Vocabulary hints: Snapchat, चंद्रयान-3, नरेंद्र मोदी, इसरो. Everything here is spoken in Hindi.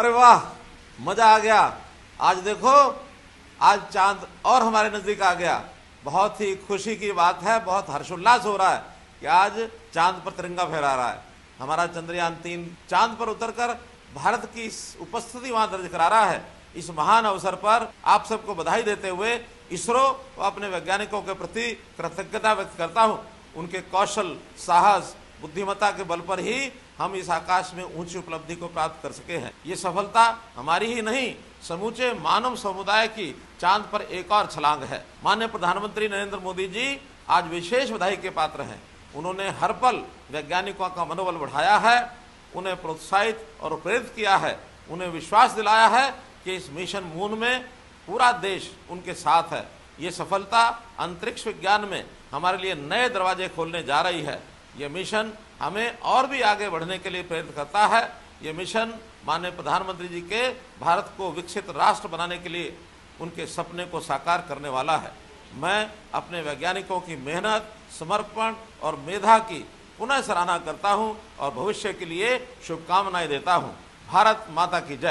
अरे वाह मजा आ गया, आज देखो आज चांद और हमारे नजदीक आ गया। बहुत ही खुशी की बात है, बहुत हर्षोल्लास हो रहा है कि आज चांद पर तिरंगा फहरा रहा है। हमारा चंद्रयान-3 चांद पर उतरकर भारत की उपस्थिति वहां दर्ज करा रहा है। इस महान अवसर पर आप सबको बधाई देते हुए इसरो व अपने वैज्ञानिकों के प्रति कृतज्ञता व्यक्त करता हूं। उनके कौशल, साहस, बुद्धिमत्ता के बल पर ही हम इस आकाश में ऊंची उपलब्धि को प्राप्त कर सके हैं। ये सफलता हमारी ही नहीं, समूचे मानव समुदाय की चांद पर एक और छलांग है। माननीय प्रधानमंत्री नरेंद्र मोदी जी आज विशेष बधाई के पात्र हैं। उन्होंने हर पल वैज्ञानिकों का मनोबल बढ़ाया है, उन्हें प्रोत्साहित और प्रेरित किया है, उन्हें विश्वास दिलाया है कि इस मिशन मून में पूरा देश उनके साथ है। ये सफलता अंतरिक्ष विज्ञान में हमारे लिए नए दरवाजे खोलने जा रही है। ये मिशन हमें और भी आगे बढ़ने के लिए प्रेरित करता है। ये मिशन माननीय प्रधानमंत्री जी के भारत को विकसित राष्ट्र बनाने के लिए उनके सपने को साकार करने वाला है। मैं अपने वैज्ञानिकों की मेहनत, समर्पण और मेधा की पुनः सराहना करता हूं और भविष्य के लिए शुभकामनाएं देता हूं। भारत माता की जय।